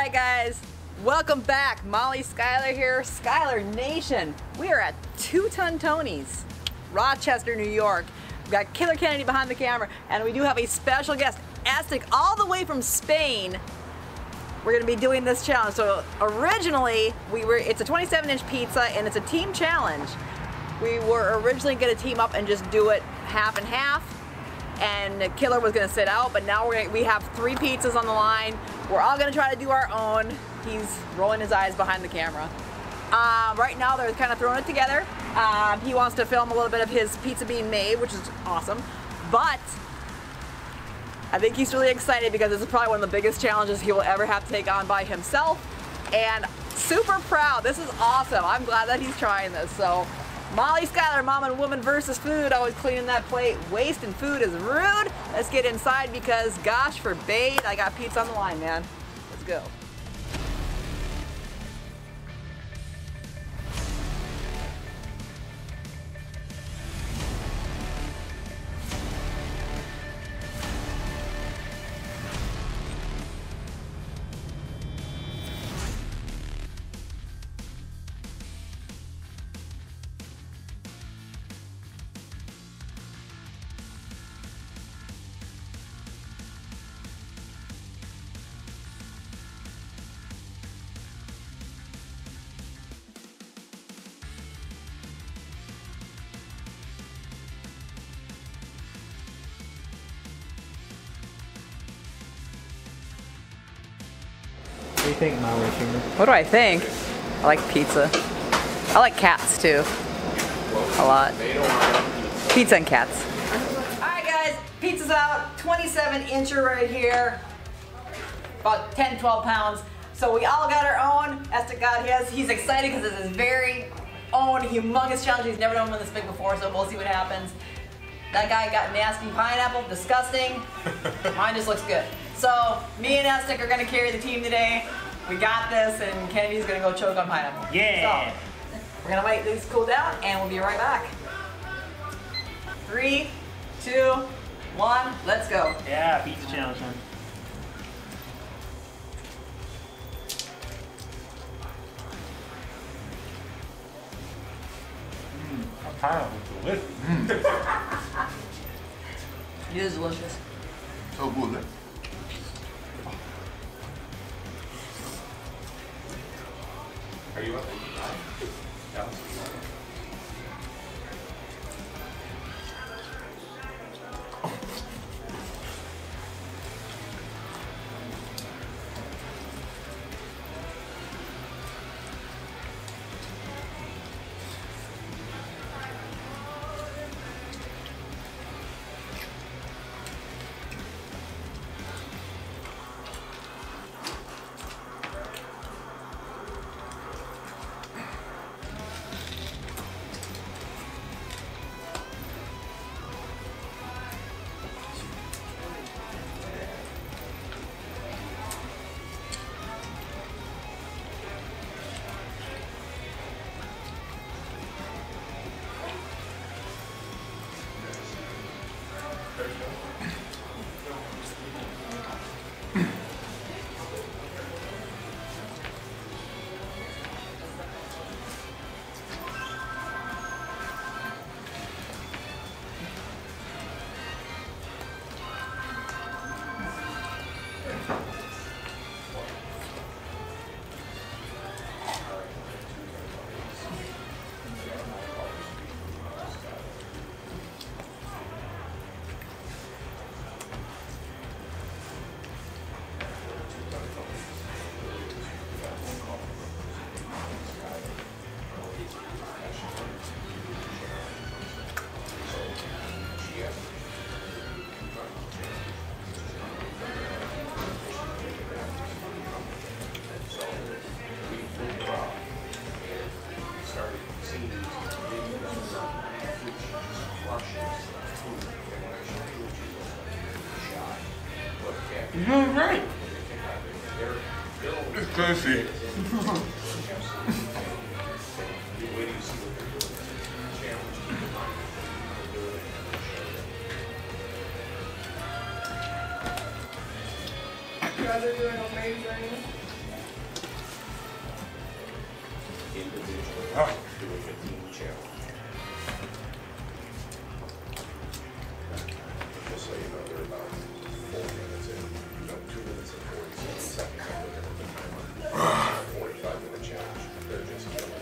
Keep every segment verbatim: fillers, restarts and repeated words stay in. Alright guys, welcome back. Molly Schuyler here, Schuyler Nation. We are at Two Ton Tony's, Rochester, New York. We've got Killer Kennedy behind the camera, and we do have a special guest, Esttik, all the way from Spain. We're going to be doing this challenge. So originally, we were it's a twenty-seven inch pizza, and it's a team challenge. We were originally going to team up and just do it half and half, and Killer was going to sit out, but now we're, we have three pizzas on the line. We're all going to try to do our own. He's rolling his eyes behind the camera. Uh, right now they're kind of throwing it together. Uh, he wants to film a little bit of his pizza being made, which is awesome. But I think he's really excited because this is probably one of the biggest challenges he will ever have to take on by himself. And super proud. This is awesome. I'm glad that he's trying this. So Molly Schuyler, mom and woman versus food. Always cleaning that plate. Wasting food is rude. Let's get inside because gosh forbade, I got pizza on the line, man. Let's go. What do you think, Molly Schuyler? What do I think? I like pizza. I like cats too. A lot. Pizza and cats. Alright guys, pizza's out. twenty-seven incher right here. About ten, twelve pounds. So we all got our own. Esttik got his. He's excited because it's his very own humongous challenge. He's never done one this big before, so we'll see what happens. That guy got nasty pineapple. Disgusting. Mine just looks good. So me and Esttik are going to carry the team today. We got this, and Kennedy's gonna go choke on pineapple. Yeah. So, we're gonna wait these cool down, and we'll be right back. Three, two, one, let's go. Yeah, pizza challenge, man. Mmm, that pineapple's delicious. Mm. It is delicious. So good. Are you up? Yeah. You're doing great. It's crazy. You guys are doing amazing. Alright, do a fifteen channel. Just so you know, they're about four minutes in. You got two minutes and forty-seven seconds. I'm looking at the timer. Forty-five minute challenge. They're just killing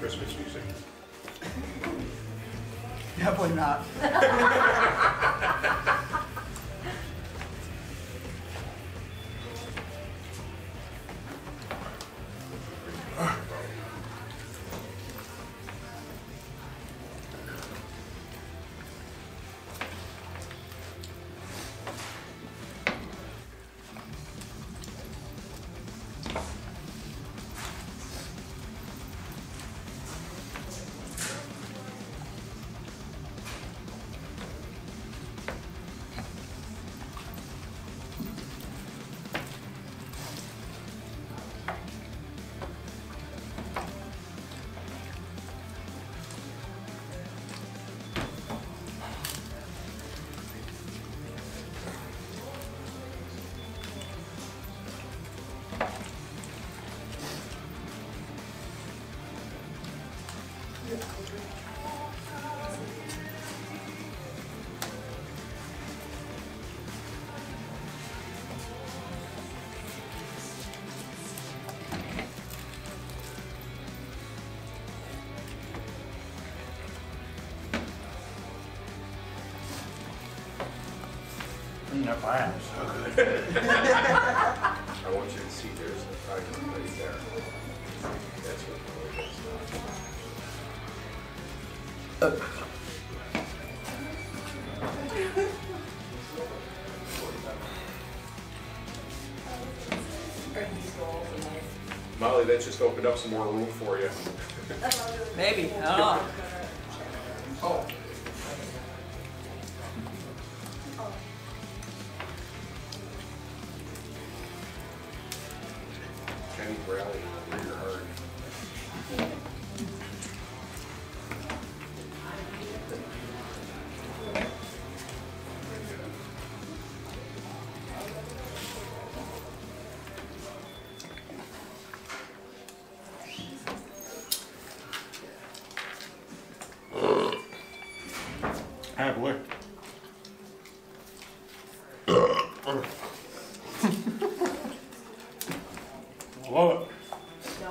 Christmas music. Definitely not. Up, I am so good. I want you to see there's a tiger right there. That's what the way it's not. Molly, that just opened up some more room for you. Maybe. Oh. Oh. Rally in the rear hard. Hi, boy. Love it.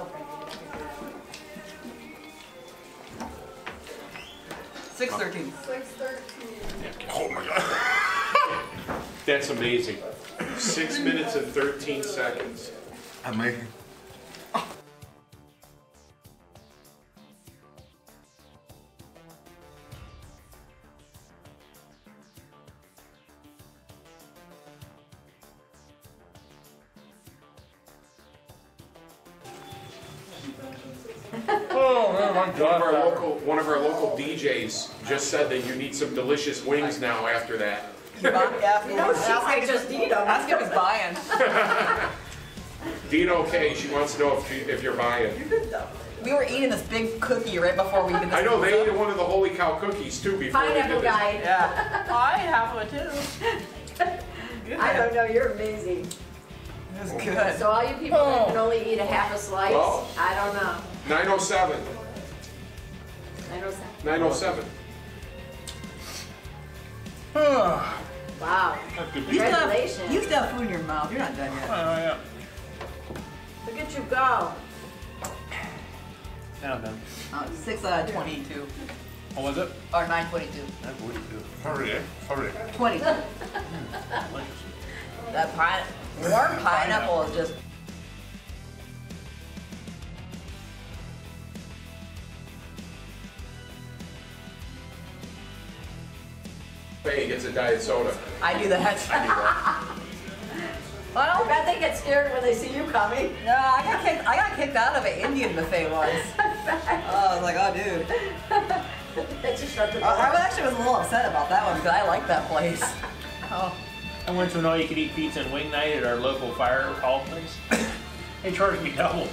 six thirteen. six thirteen. Oh my God. That's amazing. Six minutes and thirteen seconds. Amazing. One of, our local, one of our local D Js just said that you need some delicious wings now after that. Yeah, you know, she's just Dito. Ask if he's buying. Dito K, she wants to know if, she, if you're buying. We were eating this big cookie right before we even this I know, they ate one of the Holy Cow cookies too before Pineapple we did this. Guy. Yeah. Oh, I have one too. Good. I don't know, you're amazing. That's okay. Good. So all you people oh. that can only eat a half a slice, well, I don't know. nine oh seven. nine oh seven. Wow. Congratulations. You still, you still have food in your mouth. You're not done yet. Oh, yeah. Look at you go. Now I'm done. Oh, six twenty-two. What was it? Or nine twenty-two. nine forty-two. Hurry, hurry. twenty. That pine warm pineapple, pineapple is just... cans of diet soda. I do that. I do that. Well, I don't bet they get scared when they see you coming. No, I got kicked, I got kicked out of an Indian buffet once. Oh, I was like, oh, dude. They just shut the door. I actually was a little upset about that one because I like that place. Oh. I went to an all-you-could-eat pizza and wing night at our local fire hall place. They charged me double.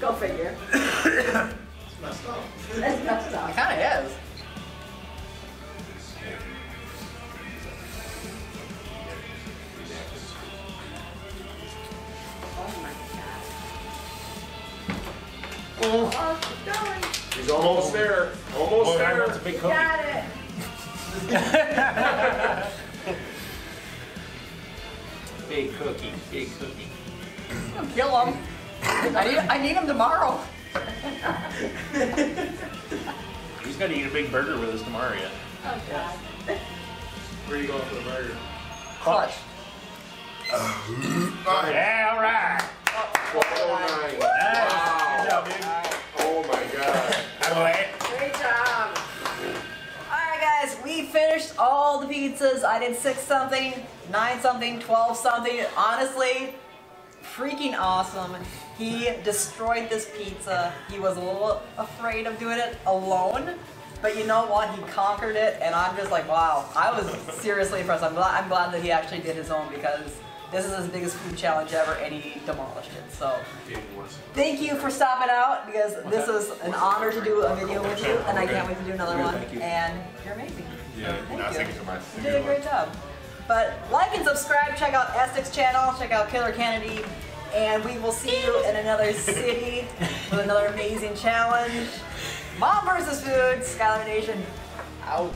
Go figure. It's messed up. It's messed up. It kind of is. Oh. He's almost there. Almost oh, there. That's a big cookie. Got it. Big cookie. Big cookie. I'll kill him. I need, I need him tomorrow. He's got to eat a big burger with us tomorrow yet. Oh, God. Where are you going for the burger? Clutch. Oh, yeah, all right. four oh nine. Nice. Wow. Good job, dude. Oh my God. Great job. Alright guys, we finished all the pizzas. I did six something, nine something, twelve something. Honestly, freaking awesome. He destroyed this pizza. He was a little afraid of doing it alone. But you know what? He conquered it and I'm just like, wow. I was seriously impressed. I'm glad, I'm glad that he actually did his own because this is his biggest food challenge ever, and he demolished it. So, thank you for stopping out because this is an honor to do a video with you, and I can't wait to do another one. And you're amazing. Yeah, thank you so much. You did a great job. But like and subscribe. Check out Esttik's channel. Check out Killer Kennedy, and we will see you in another city with another amazing challenge. Mom versus Food, Schuyler Nation, out.